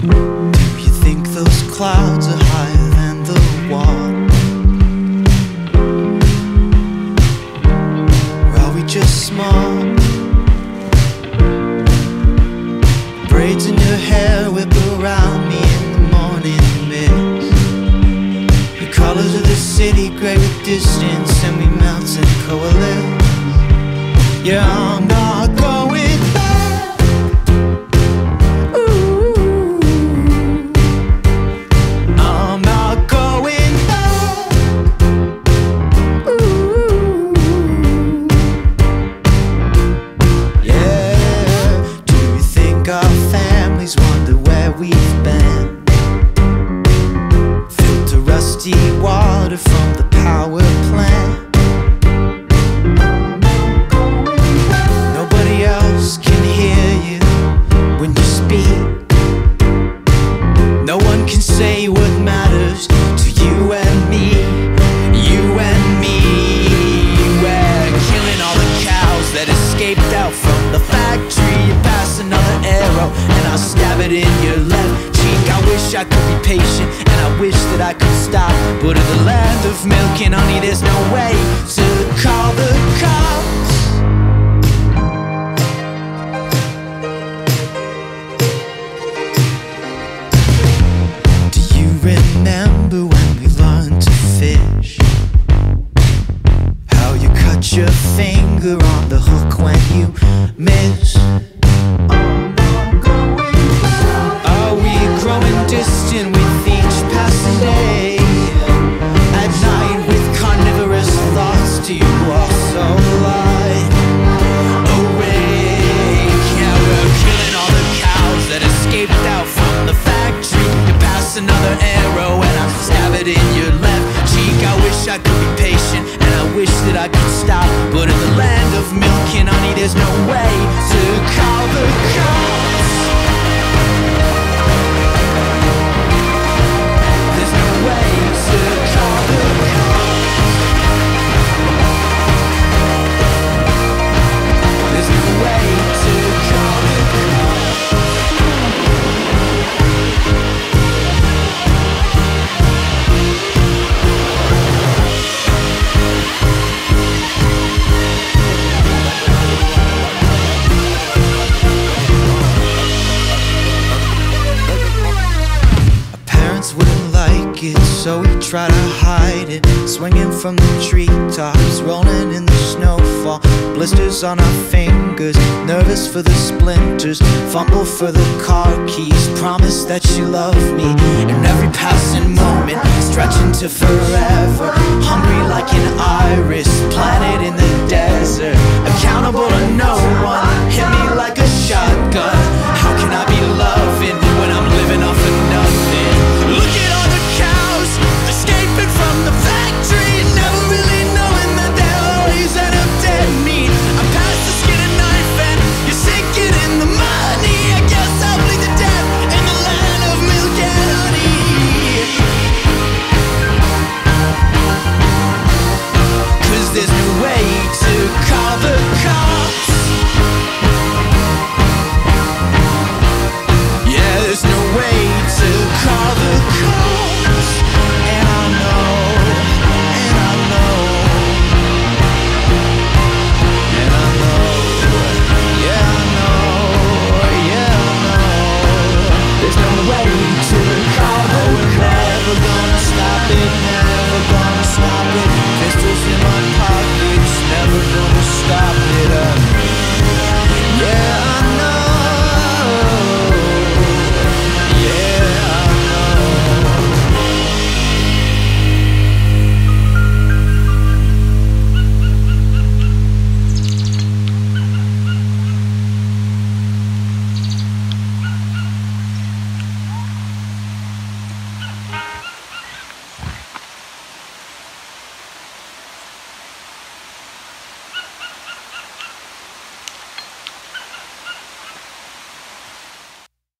Do you think those clouds are higher than the wall? Or are we just small? Braids in your hair whip around me in the morning mist. The colors of the city gray with distance, and we melt and coalesce. Yeah, I'm not going back. Ooh, I'm not going back. Ooh, yeah. Do you think our families wonder where we've been? Filled to rusty water from the power plant. Say what matters to you and me, you and me. We're killing all the cows that escaped out from the factory. You pass another arrow and I'll stab it in your left cheek. I wish I could be patient and I wish that I could stop, but in the land of milk and honey there's no way to call the cops. Remember when we learned to fish? How you cut your finger on the hook when you miss? I'm not going back. Are we growing distant with each passing day? At night with carnivorous thoughts, do you also lie awake? Yeah, we're killing all the cows that escaped out from the factory. Another arrow and I stab it in your left cheek. I wish I could be patient and I wish that I could stop, but in the land of milk and honey there's no way to call the cops. There's no way to call the cops. There's no way to call the cops. So we try to hide it, swinging from the treetops, rolling in the snowfall, blisters on our fingers, nervous for the splinters, fumble for the car keys, promise that you love me, and every passing moment, stretching to forever, hungry like an iris, planted in the desert, accountable to no one, hit me